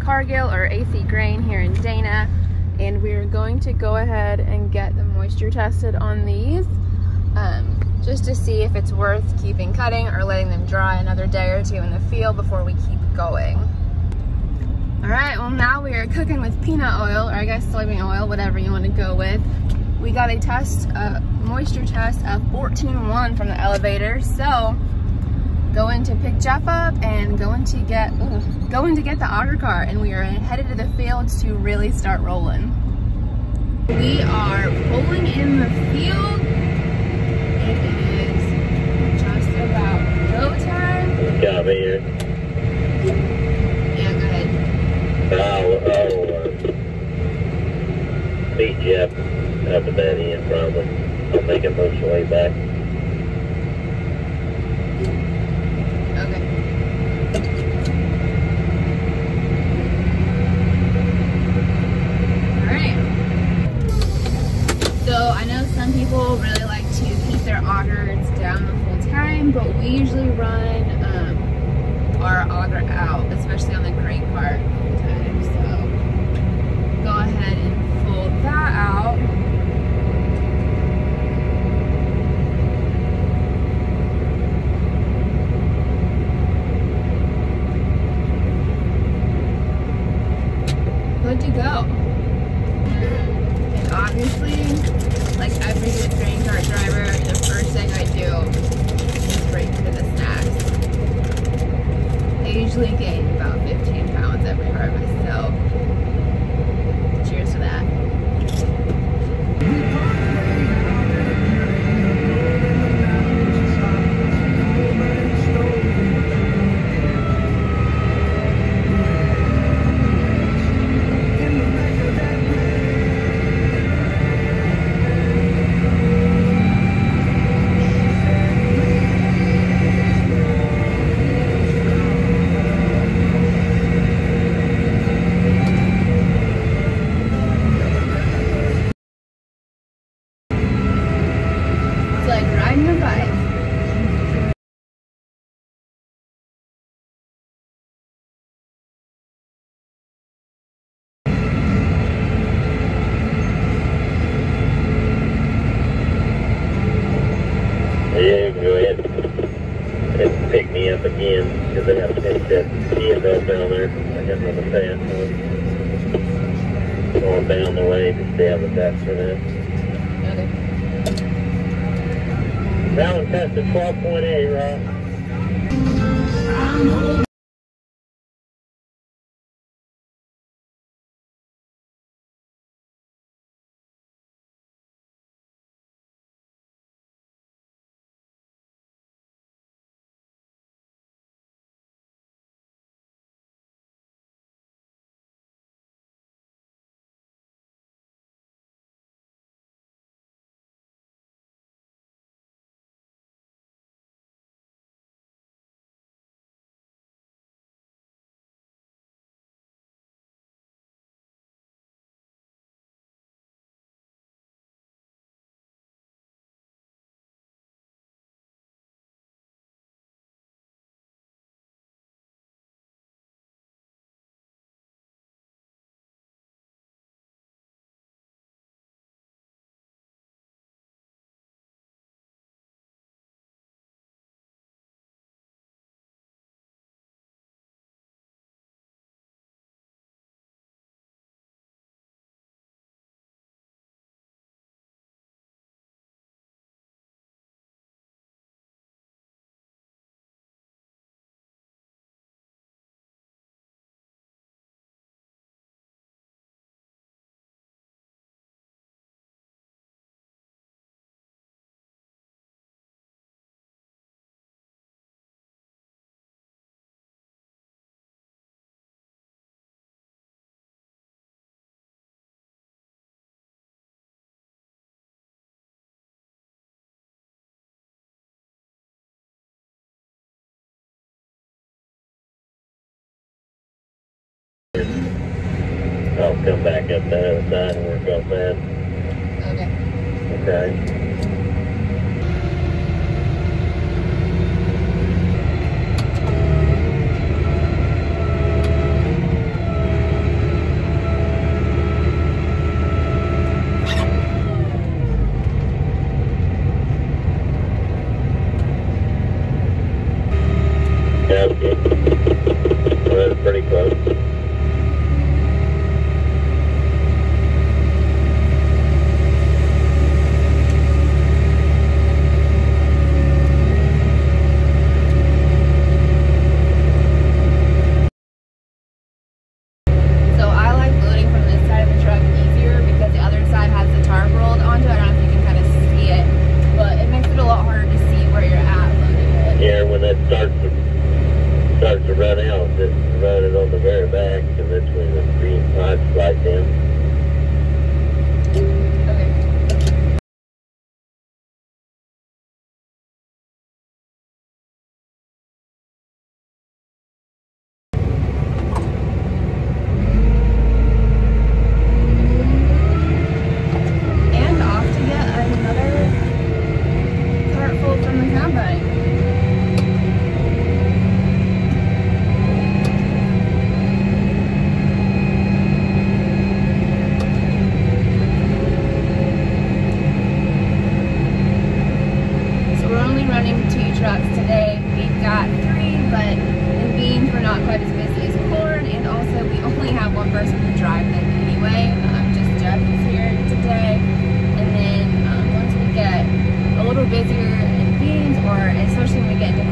Cargill or AC Grain here in Dana, and we're going to go ahead and get the moisture tested on these just to see if it's worth keeping cutting or letting them dry another day or two in the field before we keep going. All right, well now we are cooking with peanut oil, or I guess soybean oil, whatever you want to go with. We got a test, moisture test of 14.1 from the elevator, so going to pick Jeff up and going to get the auger cart, and we are headed to the field to really start rolling. We are rolling in the field. It is just about go time. Got me here. Beat you up at that end, probably. I'll make it push way back. Okay. Alright. So I know some people really like to keep their augers down the whole time, but we usually run our auger out, especially on the crank part. So go ahead and fold that out. Good to go. And obviously, like every good grain cart driver, the first thing I do is break for the snacks. I usually gain about 15 pounds every harvest, so cheers to that. Again, because they have to take that DFL down there. I got another pass on. Going down the way to stay out of the pass for that. Okay. That one tested 12.8, Rob. I'll come back up the other side and work on that. Okay. Okay. one person to drive them anyway. Just Jeff is here today. And then once we get a little busier in beans, or especially when we get different